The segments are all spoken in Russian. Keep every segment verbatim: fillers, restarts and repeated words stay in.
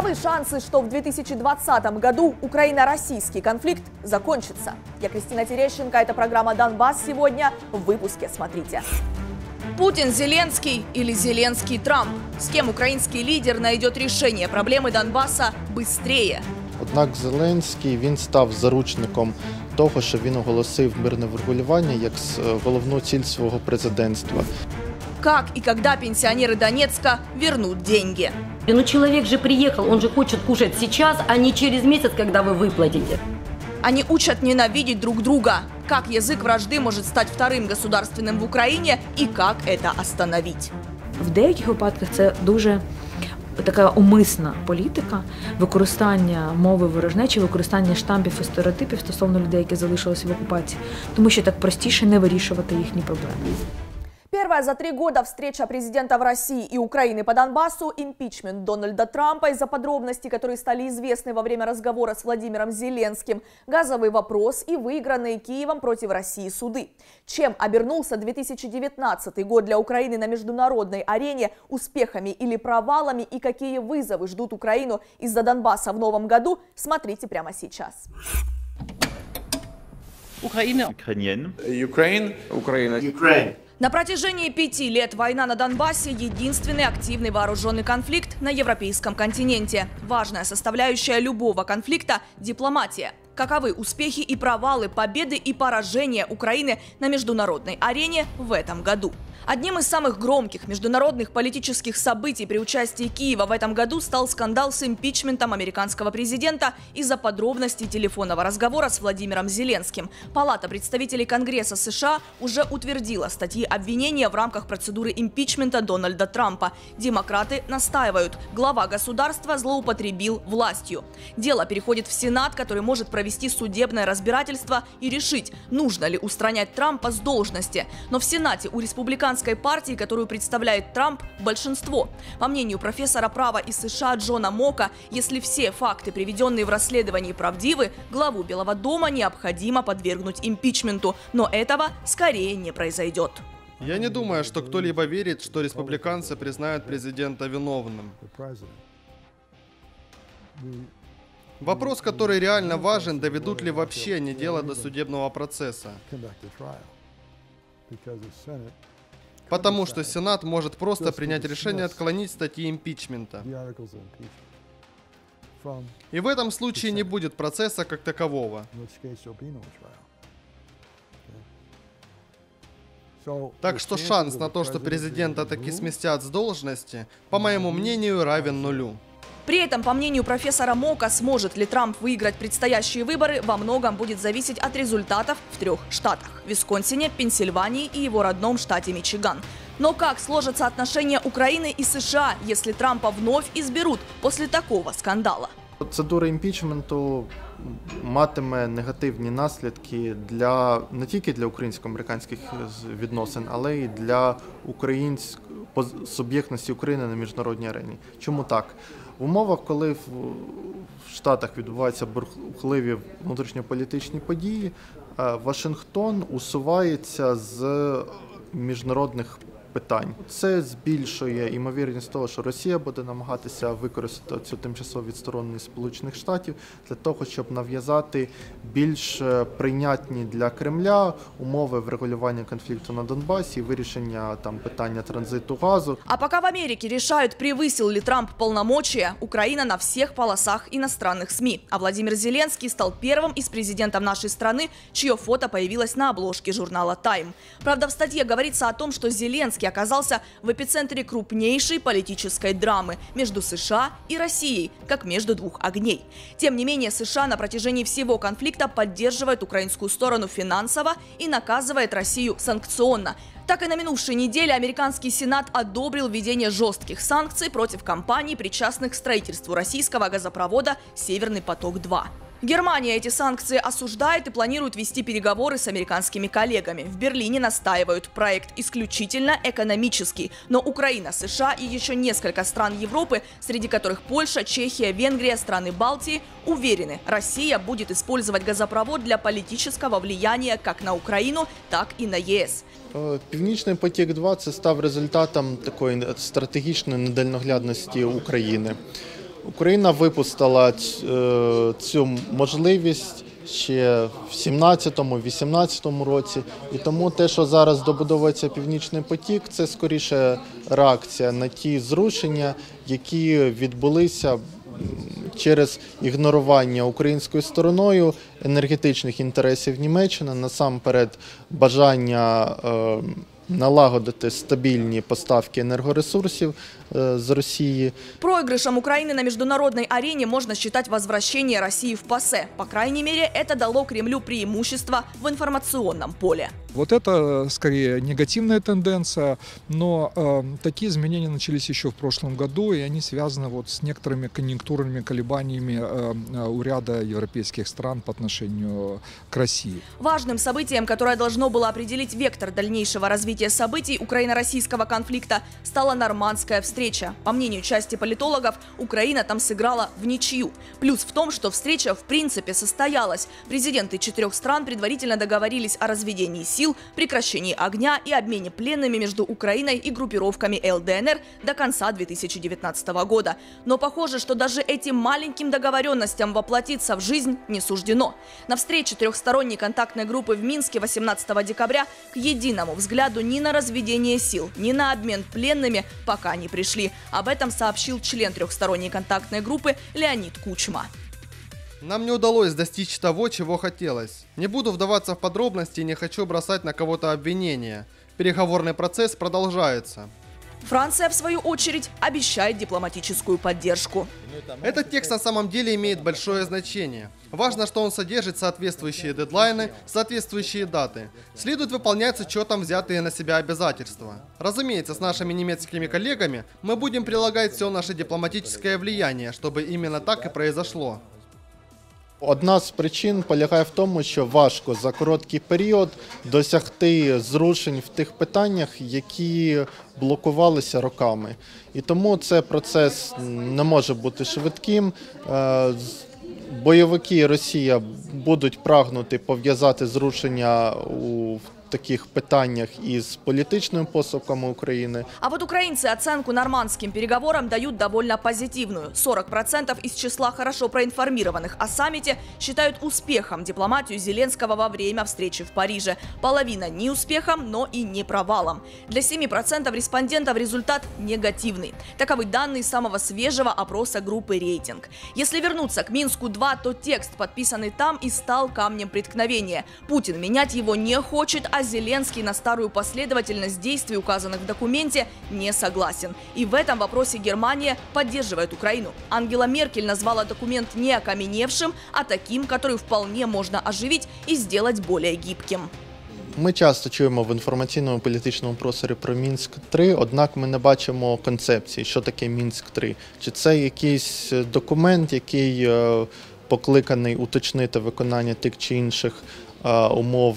Каковы шансы, что в две тысячи двадцатом году украино-российский конфликт закончится? Я Кристина Терещенко, это программа «Донбасс» сегодня в выпуске. Смотрите. Путин Зеленский или Зеленский Трамп? С кем украинский лидер найдет решение проблемы Донбасса быстрее? Однак Зеленський, він став заручником того, що він оголосив мирне врегулювання як головну ціль свого президентства. Как и когда пенсионеры Донецка вернут деньги? Ну человек же приехал, он же хочет кушать сейчас, а не через месяц, когда вы выплатите. Они учат ненавидеть друг друга. Как язык вражды может стать вторым государственным в Украине и как это остановить? В деяких випадках це дуже така умисна політика використання мови ворожнечі, використання штампів і стереотипів стосовно людей, які залишилися в окупації, тому що так простіше не вирішувати їхні проблеми. Первая за три года встреча президентов России и Украины по Донбассу, импичмент Дональда Трампа из-за подробностей, которые стали известны во время разговора с Владимиром Зеленским, газовый вопрос и выигранные Киевом против России суды. Чем обернулся две тысячи девятнадцатый год для Украины на международной арене, успехами или провалами и какие вызовы ждут Украину из-за Донбасса в новом году, смотрите прямо сейчас. Украина. Украина. Украина. На протяжении пяти лет война на Донбассе – единственный активный вооруженный конфликт на европейском континенте. Важная составляющая любого конфликта – дипломатия. Каковы успехи и провалы, победы и поражения Украины на международной арене в этом году? Одним из самых громких международных политических событий при участии Киева в этом году стал скандал с импичментом американского президента из-за подробностей телефонного разговора с Владимиром Зеленским. Палата представителей Конгресса США уже утвердила статьи обвинения в рамках процедуры импичмента Дональда Трампа. Демократы настаивают, глава государства злоупотребил властью. Дело переходит в Сенат, который может провести вести судебное разбирательство и решить, нужно ли устранять Трампа с должности. Но в Сенате у республиканской партии, которую представляет Трамп, большинство. По мнению профессора права из США Джона Мока, если все факты, приведенные в расследовании, правдивы, главу Белого дома необходимо подвергнуть импичменту. Но этого скорее не произойдет. Я не думаю, что кто-либо верит, что республиканцы признают президента виновным. Вопрос, который реально важен, доведут ли вообще они дело до судебного процесса. Потому что Сенат может просто принять решение отклонить статьи импичмента. И в этом случае не будет процесса как такового. Так что шанс на то, что президента таки сместят с должности, по моему мнению, равен нулю. При этом, по мнению профессора Мока, сможет ли Трамп выиграть предстоящие выборы, во многом будет зависеть от результатов в трех штатах – Висконсине, Пенсильвании и его родном штате Мичиган. Но как сложатся отношения Украины и США, если Трампа вновь изберут после такого скандала? Процедура імпічменту матиме негативні наслідки для не тільки для українсько-американських відносин, але й для української суб'єктності України на міжнародній арені. Чому так? В умовах, коли в Штатах відбуваються бурхливі внутрішньополітичні події, Вашингтон усувається з міжнародних питань. Це збільшує ймовірність того, що Росія буде намагатися використати цю тимчасову відстороненість Сполучених Штатів для того, щоб нав'язати більш прийнятні для Кремля умови врегулювання конфлікту на Донбасі, вирішення там питання транзиту газу. А поки в Америці рішають, превысил ли Трамп полномочия, Украина на всіх полосах іноземних СМІ. А Владимир Зеленский став першим із президентів нашої країни, чиє фото появилось на обложці журнала Time. Правда, в статті говориться о том, що Зеленський оказался в эпицентре крупнейшей политической драмы между США и Россией, как между двух огней. Тем не менее, США на протяжении всего конфликта поддерживает украинскую сторону финансово и наказывает Россию санкционно. Так и на минувшей неделе американский Сенат одобрил введение жестких санкций против компаний, причастных к строительству российского газопровода «Северный поток-два». Германия эти санкции осуждает и планирует вести переговоры с американскими коллегами. В Берлине настаивают, проект исключительно экономический. Но Украина, США и еще несколько стран Европы, среди которых Польша, Чехия, Венгрия, страны Балтии, уверены, Россия будет использовать газопровод для политического влияния как на Украину, так и на ЕС. Північний потік-два – це став результатом такої стратегічної недальноглядності України. Україна випустила цю можливість ще в дві тисячі сімнадцятому - дві тисячі вісімнадцятому році. І тому те, що зараз добудовується Північний потік, це скоріше реакція на ті зрушення, які відбулися через ігнорування українською стороною енергетичних інтересів Німеччини, насамперед бажання налагодити стабільні поставки энергоресурсов из России. Проигрышем Украины на международной арене можно считать возвращение России в ПАСЕ. По крайней мере, это дало Кремлю преимущество в информационном поле. Вот это скорее негативная тенденция, но э, такие изменения начались еще в прошлом году, и они связаны вот с некоторыми конъюнктурными колебаниями э, у ряда европейских стран по отношению к России. Важным событием, которое должно было определить вектор дальнейшего развития событий украино-российского конфликта, стала нормандская встреча. По мнению части политологов, Украина там сыграла в ничью. Плюс в том, что встреча в принципе состоялась. Президенты четырех стран предварительно договорились о разведении сил, прекращении огня и обмене пленными между Украиной и группировками ЛДНР до конца две тысячи девятнадцатого года. Но похоже, что даже этим маленьким договоренностям воплотиться в жизнь не суждено. На встрече трехсторонней контактной группы в Минске восемнадцатого декабря к единому взгляду ни на разведение сил, ни на обмен пленными пока не пришли. Об этом сообщил член трехсторонней контактной группы Леонид Кучма. Нам не удалось достичь того, чего хотелось. Не буду вдаваться в подробности и не хочу бросать на кого-то обвинения. Переговорный процесс продолжается. Франция, в свою очередь, обещает дипломатическую поддержку. Этот текст на самом деле имеет большое значение. Важно, что он содержит соответствующие дедлайны, соответствующие даты. Следует выполнять с учетом взятые на себя обязательства. Разумеется, с нашими немецкими коллегами мы будем прилагать все наше дипломатическое влияние, чтобы именно так и произошло. Одна з причин полягає в тому, що важко за короткий період досягти зрушень в тих питаннях, які блокувалися роками. І тому цей процес не може бути швидким. Бойовики Росії будуть прагнути пов'язати зрушення у таких питаниях и с политическими поступками Украины. А вот украинцы оценку нормандским переговорам дают довольно позитивную. сорок процентов из числа хорошо проинформированных о саммите считают успехом дипломатию Зеленского во время встречи в Париже. Половина не успехом, но и не провалом. Для семи процентов респондентов результат негативный. Таковы данные самого свежего опроса группы «Рейтинг». Если вернуться к Минску два, то текст, подписанный там, и стал камнем преткновения. Путин менять его не хочет, а А Зеленский на старую последовательность действий, указанных в документе, не согласен. И в этом вопросе Германия поддерживает Украину. Ангела Меркель назвала документ не окаменевшим, а таким, который вполне можно оживить и сделать более гибким. Ми часто чуємо в інформаційному політичному просторі про Мінськ три, однак ми не бачимо концепції, що таке Мінськ три. Чи це якийсь документ, який покликаний уточнити виконання тих чи інших умов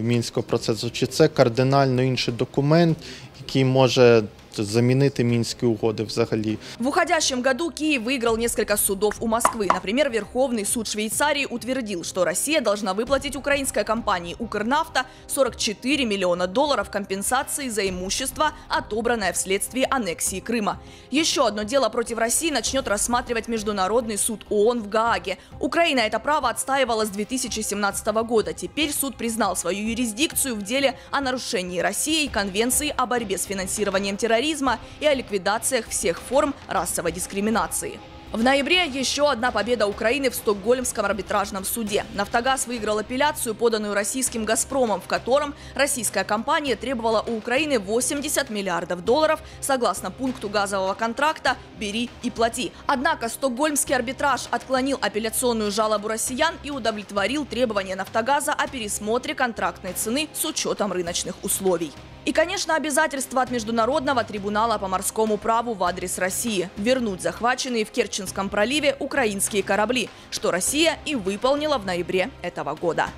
Мінського процесу, чи це кардинально інший документ, який може заменить Минские угоды взагалі. В уходящем году Киев выиграл несколько судов у Москвы. Например, Верховный суд Швейцарии утвердил, что Россия должна выплатить украинской компании «Укрнафта» сорок четыре миллиона долларов компенсации за имущество, отобранное вследствие аннексии Крыма. Еще одно дело против России начнет рассматривать Международный суд ООН в Гааге. Украина это право отстаивала с две тысячи семнадцатого года. Теперь суд признал свою юрисдикцию в деле о нарушении Россией Конвенции о борьбе с финансированием терроризма и о ликвидациях всех форм расовой дискриминации. В ноябре еще одна победа Украины в Стокгольмском арбитражном суде. «Нафтогаз» выиграл апелляцию, поданную российским «Газпромом», в котором российская компания требовала у Украины восемьдесят миллиардов долларов согласно пункту газового контракта «Бери и плати». Однако Стокгольмский арбитраж отклонил апелляционную жалобу россиян и удовлетворил требования «Нафтогаза» о пересмотре контрактной цены с учетом рыночных условий. И, конечно, обязательства от Международного трибунала по морскому праву в адрес России – вернуть захваченные в Керченском проливе украинские корабли, что Россия и выполнила в ноябре этого года.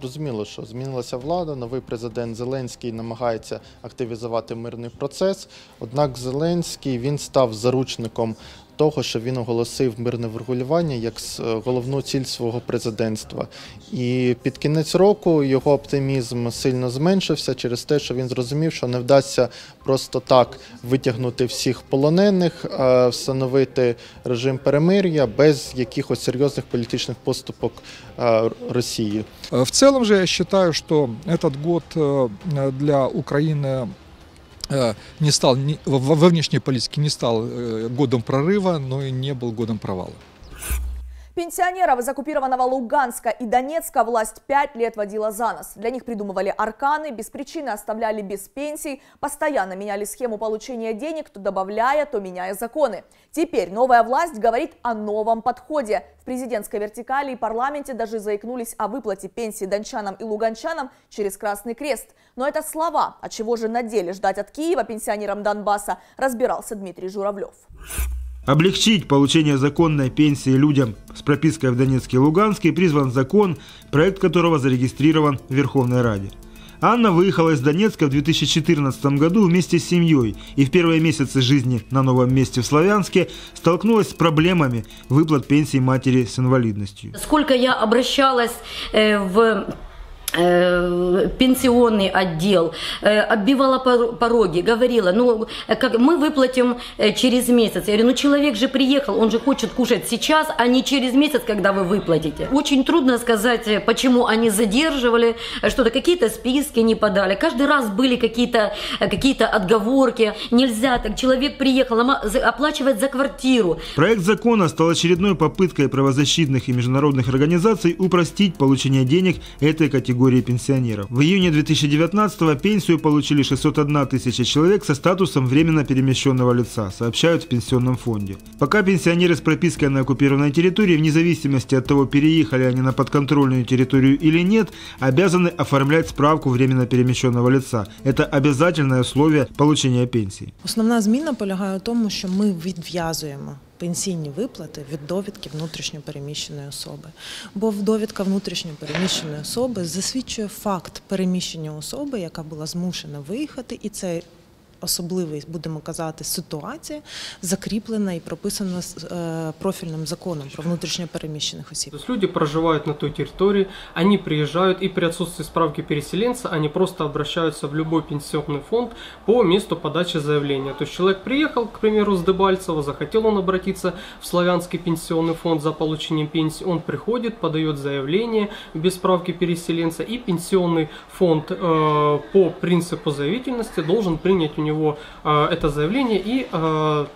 Зрозуміло, що змінилася влада, новий президент Зеленський намагається активізувати мирний процес, однак Зеленський, він став заручником того, що він оголосив мирне врегулювання як головну ціль свого президентства. І під кінець року його оптимізм сильно зменшився через те, що він зрозумів, що не вдасться просто так витягнути всіх полонених, встановити режим перемир'я без якихось серйозних політичних поступок Росії. В целом же я считаю, что этот год для Украины не стал, во внешней политике не стал годом прорыва, но и не был годом провала. Пенсионеров из оккупированного Луганска и Донецка власть пять лет водила за нос. Для них придумывали арканы, без причины оставляли без пенсий, постоянно меняли схему получения денег, то добавляя, то меняя законы. Теперь новая власть говорит о новом подходе. В президентской вертикали и парламенте даже заикнулись о выплате пенсии дончанам и луганчанам через Красный Крест. Но это слова, а чего же на деле ждать от Киева пенсионерам Донбасса, разбирался Дмитрий Журавлев. Облегчить получение законной пенсии людям с пропиской в Донецке и Луганске призван закон, проект которого зарегистрирован в Верховной Раде. Анна выехала из Донецка в две тысячи четырнадцатом году вместе с семьей и в первые месяцы жизни на новом месте в Славянске столкнулась с проблемами выплат пенсии матери с инвалидностью. Сколько я обращалась в пенсионный отдел, оббивала пороги, говорила, ну, как мы выплатим через месяц. Я говорю, ну, человек же приехал, он же хочет кушать сейчас, а не через месяц, когда вы выплатите. Очень трудно сказать, почему они задерживали что-то, какие-то списки не подали. Каждый раз были какие-то какие-то отговорки. Нельзя так, человек приехал, оплачивать за квартиру. Проект закона стал очередной попыткой правозащитных и международных организаций упростить получение денег этой категории. Пенсионеров. В июне две тысячи девятнадцатого пенсию получили шестьсот одна тысяча человек со статусом временно перемещенного лица, сообщают в пенсионном фонде. Пока пенсионеры с пропиской на оккупированной территории, вне зависимости от того, переехали они на подконтрольную территорию или нет, обязаны оформлять справку временно перемещенного лица. Это обязательное условие получения пенсии. Основная зміна полягає в тому, що ми відв'язуємо пенсійні виплати від довідки внутрішньопереміщеної особи. Бо довідка внутрішньопереміщеної особи засвідчує факт переміщення особи, яка була змушена виїхати, і це особливий, будемо казати, ситуація закріплена і прописана профільним законом про внутрішньопереміщених осіб. Люди проживають на той території, вони приїжджають і при відсутстві справки переселенця вони просто обращаються в будь-який пенсійний фонд по місту подачі заявлення. Тобто чоловік приїхав, к примеру, з Дебальцева, захотів він обратитися в Славянський пенсійний фонд за отриманням пенсії, він приходить, подає заявлення без справки переселенця, і пенсійний фонд по принципу заявительності должен прийняти у него это заявление и э,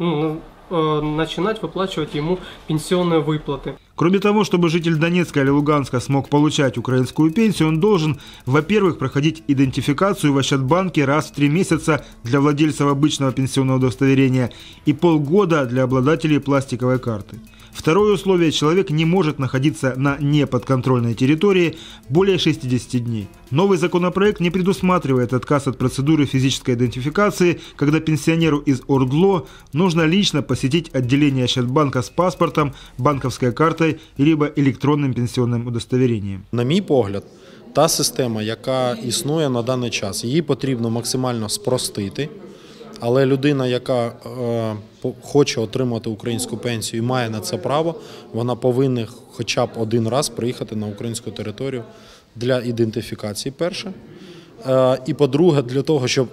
ну, э, начинать выплачивать ему пенсионные выплаты. Кроме того, чтобы житель Донецка или Луганска смог получать украинскую пенсию, он должен, во-первых, проходить идентификацию в Ащадбанке раз в три месяца для владельцев обычного пенсионного удостоверения и полгода для обладателей пластиковой карты. Второе условие – человек не может находиться на неподконтрольной территории более шестидесяти дней. Новый законопроект не предусматривает отказ от процедуры физической идентификации, когда пенсионеру из ОРДЛО нужно лично посетить отделение Ащадбанка с паспортом, банковской картой, либо електронним пенсійним удостоверенням. На мій погляд, та система, яка існує на даний час, її потрібно максимально спростити, але людина, яка е, хоче отримати українську пенсію і має на це право, вона повинна хоча б один раз приїхати на українську територію для ідентифікації перше. Е, і по-друге, для того, щоб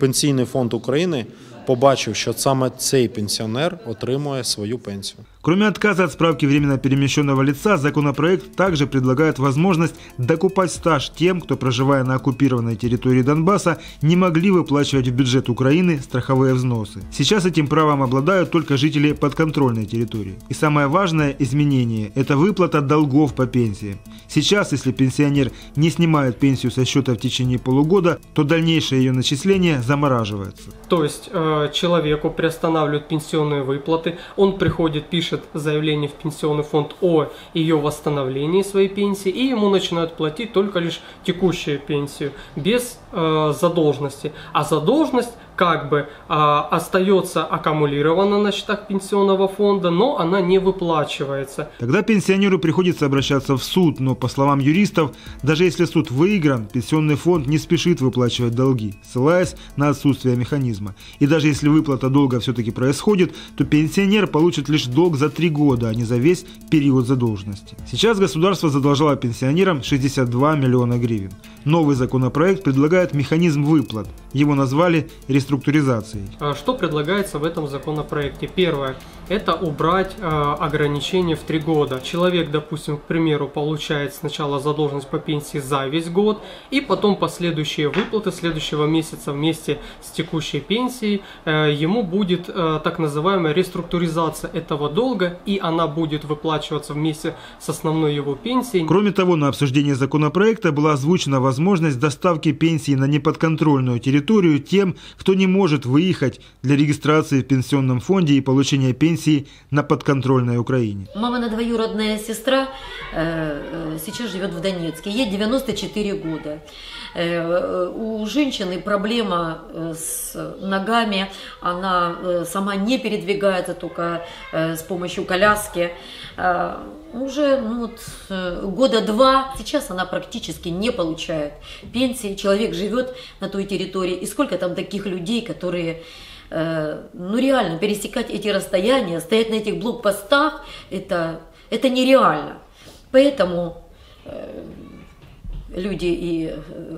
Пенсійний фонд України побачив, що саме цей пенсіонер отримує свою пенсію. Кроме отказа от справки временно перемещенного лица, законопроект также предлагает возможность докупать стаж тем, кто, проживая на оккупированной территории Донбасса, не могли выплачивать в бюджет Украины страховые взносы. Сейчас этим правом обладают только жители подконтрольной территории. И самое важное изменение – это выплата долгов по пенсии. Сейчас, если пенсионер не снимает пенсию со счета в течение полугода, то дальнейшее ее начисление замораживается. То есть э, человеку приостанавливают пенсионные выплаты, он приходит, пишет заявление в пенсионный фонд о ее восстановлении своей пенсии, и ему начинают платить только лишь текущую пенсию без э, задолженности. А задолженность как бы а, остается аккумулирована на счетах пенсионного фонда, но она не выплачивается. Тогда пенсионеру приходится обращаться в суд, но, по словам юристов, даже если суд выигран, пенсионный фонд не спешит выплачивать долги, ссылаясь на отсутствие механизма. И даже если выплата долга все-таки происходит, то пенсионер получит лишь долг за три года, а не за весь период задолженности. Сейчас государство задолжало пенсионерам шестьдесят два миллиона гривен. Новый законопроект предлагает механизм выплат. Его назвали реструктуризацией. Что предлагается в этом законопроекте? Первое. Это убрать э, ограничение в три года. Человек, допустим, к примеру, получает сначала задолженность по пенсии за весь год, и потом последующие выплаты следующего месяца вместе с текущей пенсией э, ему будет э, так называемая реструктуризация этого долга, и она будет выплачиваться вместе с основной его пенсией. Кроме того, на обсуждении законопроекта была озвучена возможность доставки пенсии на неподконтрольную территорию тем, кто не может выехать для регистрации в пенсионном фонде и получения пенсии на подконтрольной Украине. Мамина двоюродная сестра э, сейчас живет в Донецке. Ей девяносто четыре года. Э, у женщины проблема с ногами. Она э, сама не передвигается, только э, с помощью коляски. Э, уже ну, вот, э, года два. Сейчас она практически не получает пенсии. Человек живет на той территории. И сколько там таких людей, которые... Ну реально, пересекать эти расстояния, стоять на этих блокпостах, это, это нереально. Поэтому э, люди и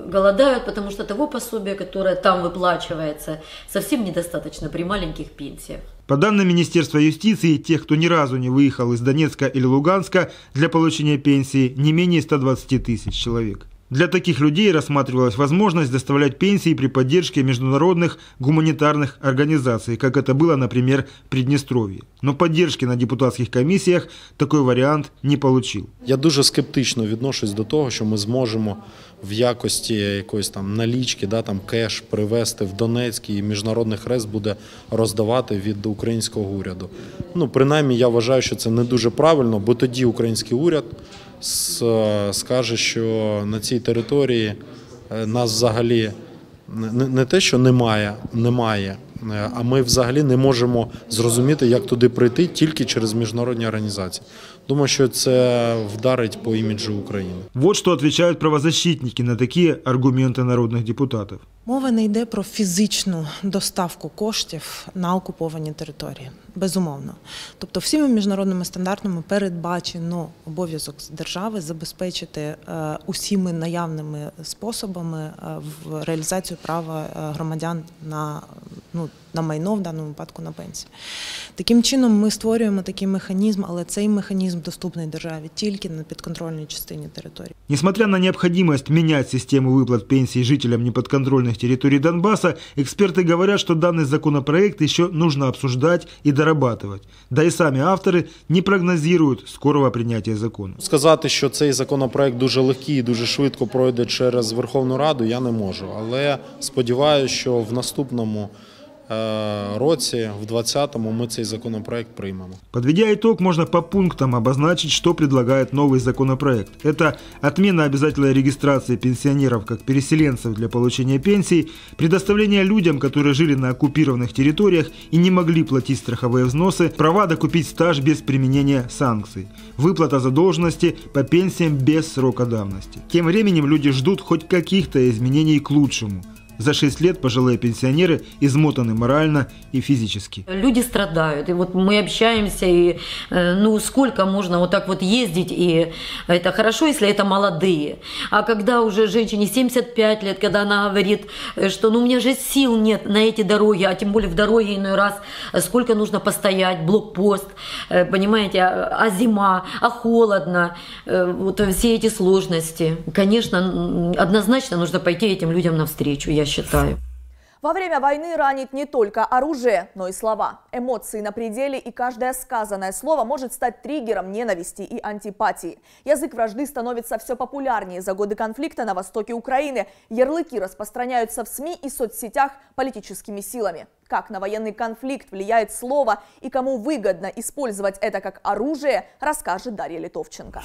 голодают, потому что того пособия, которое там выплачивается, совсем недостаточно при маленьких пенсиях. По данным Министерства юстиции, тех, кто ни разу не выехал из Донецка или Луганска для получения пенсии, не менее ста двадцати тысяч человек. Для таких людей рассматривалась возможность доставлять пенсии при поддержке международных гуманитарных организаций, как это было, например, в Приднестровье. Но поддержки на депутатских комиссиях такой вариант не получил. Я дуже скептично відношусь до того, що ми зможемо в якості якоїсь там налічки, да, там кеш привезти в Донецьк і міжнародний хрест буде роздавати від українського уряду. Ну, принаймні, я вважаю, що це не дуже правильно, бо тоді український уряд скаже, що на цій території нас взагалі не те, що немає, немає, а ми взагалі не можемо зрозуміти, як туди прийти тільки через міжнародні організації. Думаю, що це вдарить по іміджу України. Вот що відповідають правозащитники на такі аргументи народних депутатів. Мова не йде про фізичну доставку коштів на окуповані території. Безумовно. Тобто всіми міжнародними стандартами передбачено обов'язок держави забезпечити усіми наявними способами в реалізацію права громадян на, ну, на майно, в даному випадку на пенсію. Таким чином ми створюємо такий механізм, але цей механізм доступний державі тільки на підконтрольній частині території. Несмотря на необходимость менять систему выплат пенсий жителям неподконтрольных территорий Донбасса, эксперты говорят, что данный законопроект еще нужно обсуждать и дорабатывать. Да и сами авторы не прогнозируют скорого принятия закона. Сказати, що цей законопроект дуже легкий і дуже швидко пройде через Верховну Раду, я не можу. Але сподіваюся, що в наступному році, в двадцятому, мы цей законопроект примем. Подведя итог, можно по пунктам обозначить, что предлагает новый законопроект. Это отмена обязательной регистрации пенсионеров как переселенцев для получения пенсий, предоставление людям, которые жили на оккупированных территориях и не могли платить страховые взносы, права докупить стаж без применения санкций, выплата задолженности по пенсиям без срока давности. Тем временем люди ждут хоть каких-то изменений к лучшему. За шесть лет пожилые пенсионеры измотаны морально и физически. Люди страдают. И вот мы общаемся, и ну сколько можно вот так вот ездить, и это хорошо, если это молодые. А когда уже женщине семьдесят пять лет, когда она говорит, что ну у меня же сил нет на эти дороги, а тем более в дороге иной раз, сколько нужно постоять, блокпост, понимаете, а зима, а холодно, вот все эти сложности. Конечно, однозначно нужно пойти этим людям навстречу, я считаю. Во время войны ранит не только оружие, но и слова. Эмоции на пределе, и каждое сказанное слово может стать триггером ненависти и антипатии. Язык вражды становится все популярнее за годы конфликта на востоке Украины. Ярлыки распространяются в СМИ и соцсетях политическими силами. Как на военный конфликт влияет слово и кому выгодно использовать это как оружие, расскажет Дарья Литовченко.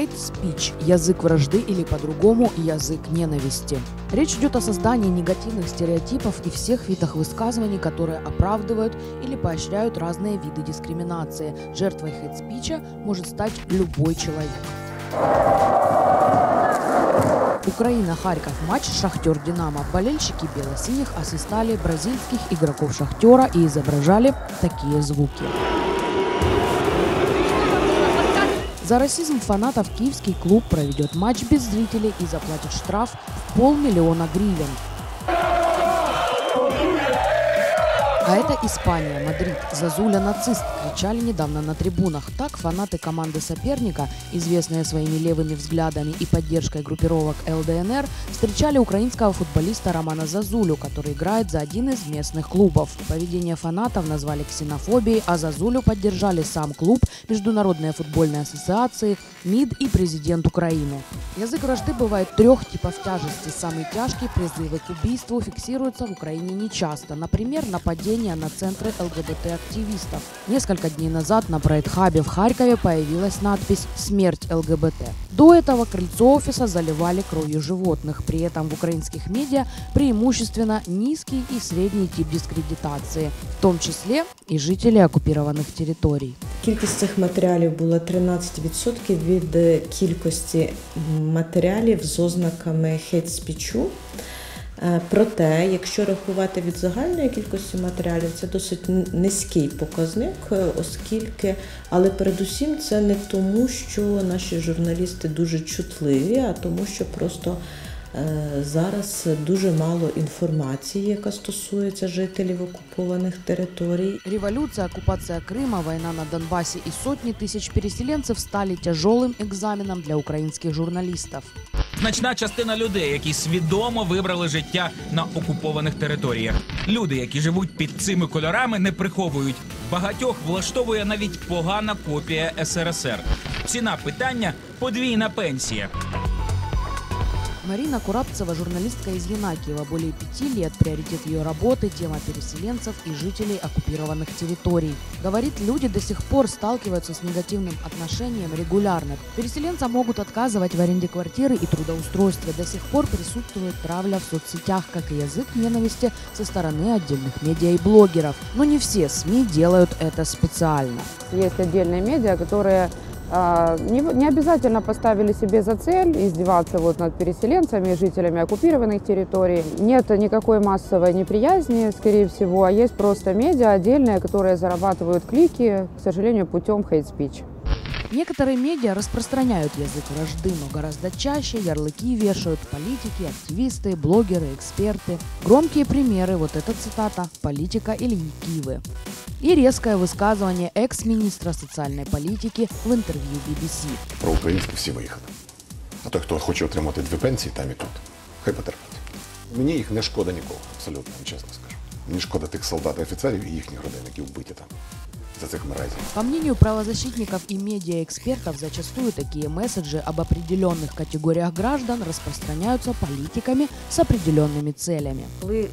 hate speech – язык вражды или по-другому язык ненависти. Речь идет о создании негативных стереотипов и всех видах высказываний, которые оправдывают или поощряют разные виды дискриминации. Жертвой hate speech может стать любой человек. Украина, Харьков, матч «Шахтер-Динамо». Болельщики бело-синих освистали бразильских игроков «Шахтера» и изображали такие звуки. За расизм фанатов киевский клуб проведет матч без зрителей и заплатит штраф в полмиллиона гривен. А это Испания, Мадрид. «Зазуля нацист» кричали недавно на трибунах. Так фанаты команды соперника, известные своими левыми взглядами и поддержкой группировок эл дэ эн эр, встречали украинского футболиста Романа Зазулю, который играет за один из местных клубов. Поведение фанатов назвали ксенофобией, а Зазулю поддержали сам клуб, международные футбольные ассоциации, МИД и президент Украины. Язык вражды бывает трех типов тяжести. Самые тяжкие призывы к убийству фиксируются в Украине нечасто. Например, нападение на центры эл гэ бэ тэ-активистов. Несколько дней назад на Брайтхабе в Харькове появилась надпись «Смерть эл гэ бэ тэ». До этого крыльцо офиса заливали кровью животных. При этом в украинских медиа преимущественно низкий и средний тип дискредитации, в том числе и жители оккупированных территорій. Кількість цих матеріалів була тринадцять відсотків від кількості матеріалів з ознаками хейт-спічу. Проте, якщо рахувати від загальної кількості матеріалів, це досить низький показник, оскільки, але передусім це не тому, що наші журналісти дуже чутливі, а тому, що просто зараз дуже мало інформації, яка стосується жителів окупованих територій. Революция, оккупация Крыма, война на Донбассе и сотни тысяч переселенцев стали тяжелым экзаменом для украинских журналистов. Значна частина людей, які свідомо вибрали життя на окупованих територіях. Люди, які живуть під цими кольорами, не приховують. Багатьох влаштовує навіть погана копія ес ер ес ер. Ціна питання – подвійна пенсія. Марина Курабцева, журналистка из Янакиева. Более пяти лет приоритет ее работы – тема переселенцев и жителей оккупированных территорий. Говорит, люди до сих пор сталкиваются с негативным отношением регулярно. Переселенцам могут отказывать в аренде квартиры и трудоустройстве. До сих пор присутствует травля в соцсетях, как и язык ненависти со стороны отдельных медиа и блогеров. Но не все СМИ делают это специально. Есть отдельные медиа, которые... Не, не обязательно поставили себе за цель издеваться вот над переселенцами и жителями оккупированных территорий. Нет никакой массовой неприязни, скорее всего, а есть просто медиа отдельные, которые зарабатывают клики, к сожалению, путем хейт-спич. Некоторые медиа распространяют язык вражды, но гораздо чаще ярлыки вешают политики, активисты, блогеры, эксперты. Громкие примеры, вот эта цитата, политика Ильи Кивы. И резкое высказывание экс-министра социальной политики в интервью би би си. Про украинцев все выехали. А той, кто хочет отримати две пенсии, там и тут. Хай потерпит. Мне их не шкода никого, абсолютно, честно скажу. Мне шкода тех солдат и офицеров и их родин, які вбиті там. По мнению правозащитников и медиаэкспертов, зачастую такие месседжи об определенных категориях граждан распространяются политиками с определенными целями.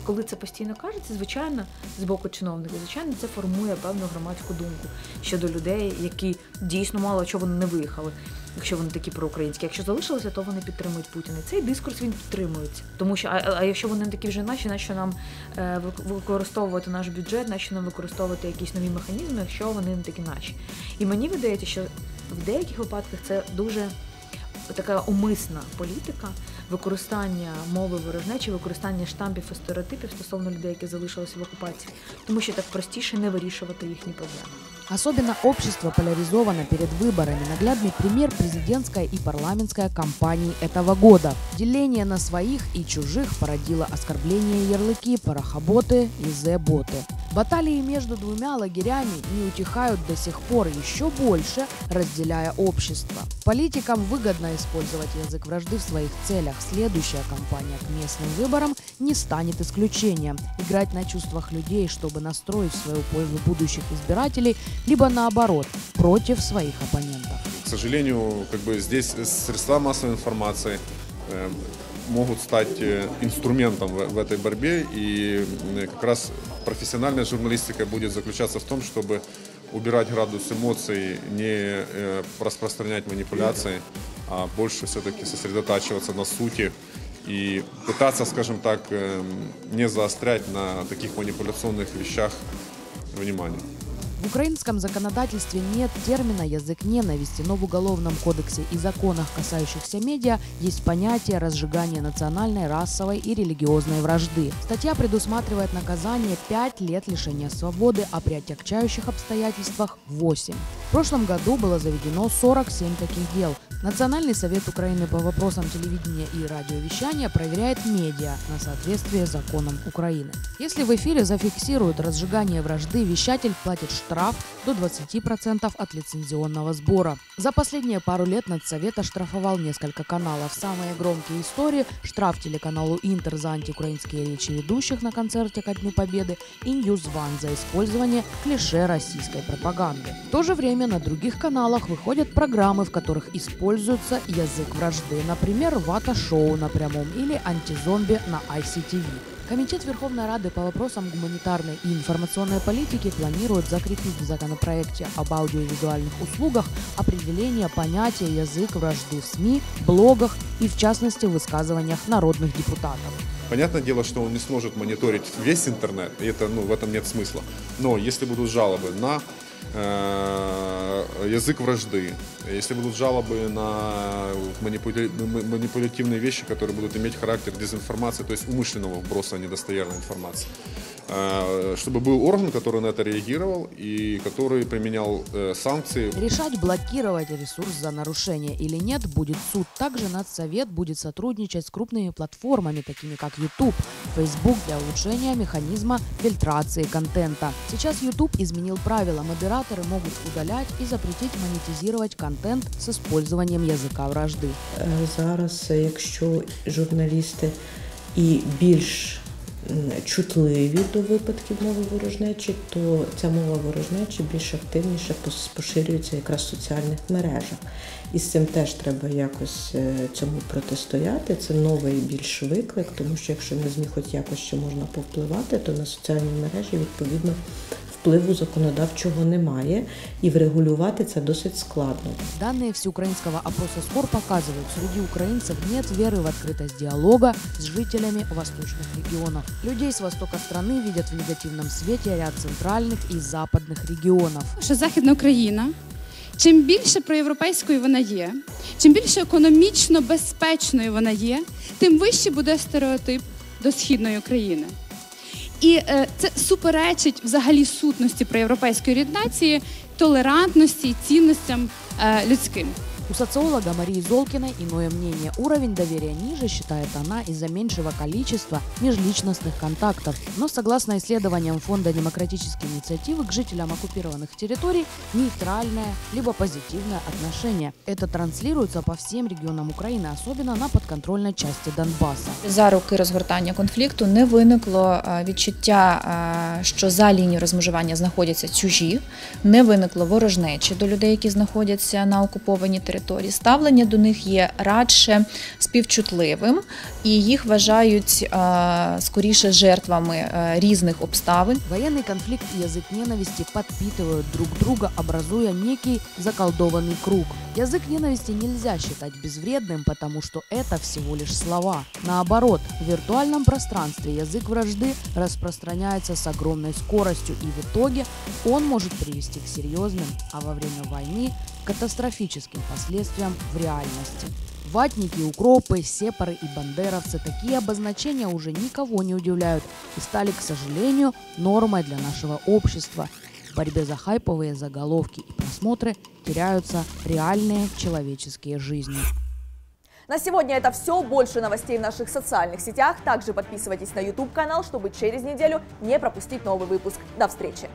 Коли це постійно кажеться, звичайно, з боку чиновників, звичайно, це формує певну громадську думку щодо людей, які дійсно мало чого вони не виїхали, якщо вони такі проукраїнські. Якщо залишилися, то вони підтримують Путіна. Цей дискурс він підтримується. Тому що, а, а якщо вони такі вже наші, нащо нам е, використовувати наш бюджет, нащо нам використовувати якісь нові механізми, якщо вони не такі наші. І мені видається, що в деяких випадках це дуже така умисна політика використання мови ворожнечі, використання штампів і стереотипів стосовно людей, які залишилися в окупації, тому що так простіше не вирішувати їхні проблеми. Особенно общество поляризовано перед выборами. Наглядный пример президентская и парламентская кампании этого года. Деление на своих и чужих породило оскорбление ярлыки, порохоботы и зэ-боты. Баталии между двумя лагерями не утихают до сих пор, еще больше разделяя общество. Политикам выгодно использовать язык вражды в своих целях. Следующая кампания к местным выборам не станет исключением. Играть на чувствах людей, чтобы настроить в свою пользу будущих избирателей – либо наоборот, против своих оппонентов. К сожалению, как бы здесь средства массовой информации э, могут стать инструментом в, в этой борьбе, и как раз профессиональная журналистика будет заключаться в том, чтобы убирать градус эмоций, не распространять манипуляции, а больше все-таки сосредотачиваться на сути и пытаться, скажем так, не заострять на таких манипуляционных вещах внимание. В украинском законодательстве нет термина «язык ненависти», но в Уголовном кодексе и законах, касающихся медиа, есть понятие разжигания национальной, расовой и религиозной вражды. Статья предусматривает наказание пять лет лишения свободы, а при отягчающих обстоятельствах – восемь. В прошлом году было заведено сорок семь таких дел. Национальный совет Украины по вопросам телевидения и радиовещания проверяет медиа на соответствие законам Украины. Если в эфире зафиксируют разжигание вражды, вещатель платит штраф до двадцати процентов от лицензионного сбора. За последние пару лет Надсовет оштрафовал несколько каналов. Самые громкие истории – штраф телеканалу «Интер» за антиукраинские речи ведущих на концерте ко Дню Победы и «Ньюзван» за использование клише российской пропаганды. В то же время на других каналах выходят программы, в которых используют Пользуется язык вражды, например, вата-шоу на прямом или антизомби на ай си ти ви. Комитет Верховной Рады по вопросам гуманитарной и информационной политики планирует закрепить в законопроекте об аудиовизуальных услугах определение понятия «язык вражды» в СМИ, блогах и, в частности, в высказываниях народных депутатов. Понятное дело, что он не сможет мониторить весь интернет, и это, ну, в этом нет смысла. Но если будут жалобы на язык вражды, если будут жалобы на манипулятивные вещи, которые будут иметь характер дезинформации, то есть умышленного вброса недостоверной информации, чтобы был орган, который на это реагировал и который применял санкции. Решать, блокировать ресурс за нарушение или нет, будет суд. Также Надсовет будет сотрудничать с крупными платформами, такими как YouTube, Facebook, для улучшения механизма фильтрации контента. Сейчас YouTube изменил правила. Модераторы могут удалять и запретить монетизировать контент с использованием язика вражди. Зараз, якщо журналісти і більш чутливі до випадків мови ворожнечі, то ця мова ворожнечі більш активніше поширюється якраз в соціальних мережах. І з цим теж треба якось цьому протистояти. Це новий більш виклик, тому що якщо на ЗМІ хоч якось ще можна повпливати, то на соціальні мережі, відповідно, впливу законодавчого немає, и врегулювати це досить складно. Данные всеукраинского опроса СКОР показывают, среди украинцев нет веры в открытость диалога с жителями восточных регионов. Людей с востока страны видят в негативном свете ряд центральных и западных регионов. Що Західна Україна, чим більше проєвропейською вона є, чим більше економічно безпечною вона є, тим вищий буде стереотип до Східної України. І це суперечить взагалі сутності проєвропейської орієнтації, толерантності і цінностям людським. У социолога Марии Долкиной иное мнение. Уровень доверия ниже, считает она, из-за меньшего количества межличностных контактов. Но, согласно исследованиям Фонда демократических инициатив, к жителям оккупированных территорий нейтральное либо позитивное отношение. Это транслируется по всем регионам Украины, особенно на подконтрольной части Донбасса. За роки розгортання конфлікту не виникло відчуття, що за лінією розмежування знаходяться чужі, не виникло ворожнечі до людей, які знаходяться на окупованій території. Ставлення до них є радше співчутливим, і їх вважають а, скоріше жертвами а, різних обставин. Воєнний конфлікт і язик ненависті підпитують друг друга, образуя некий заколдований круг. Язык ненависти нельзя считать безвредным, потому что это всего лишь слова. Наоборот, в виртуальном пространстве язык вражды распространяется с огромной скоростью, и в итоге он может привести к серьезным, а во время войны – катастрофическим последствиям в реальности. Ватники, укропы, сепары и бандеровцы – такие обозначения уже никого не удивляют и стали, к сожалению, нормой для нашего общества. В борьбе за хайповые заголовки и просмотры теряются реальные человеческие жизни. На сегодня это все. Больше новостей в наших социальных сетях. Также подписывайтесь на YouTube канал, чтобы через неделю не пропустить новый выпуск. До встречи!